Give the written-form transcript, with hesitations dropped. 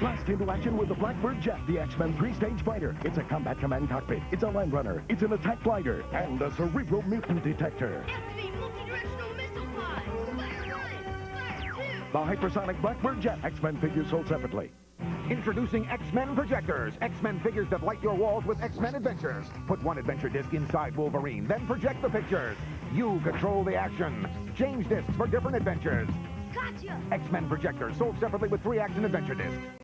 Blast into action with the Blackbird Jet, the X-Men 3-stage fighter. It's a combat command cockpit. It's a line runner. It's an attack glider. And a cerebral mutant detector. Activate multi-directional missile pod. Fire 1, fire 2. The hypersonic Blackbird Jet. X-Men figures sold separately. Introducing X-Men projectors. X-Men figures that light your walls with X-Men adventures. Put one adventure disc inside Wolverine, then project the pictures. You control the action. Change discs for different adventures. Gotcha! X-Men projectors sold separately with 3 action adventure discs.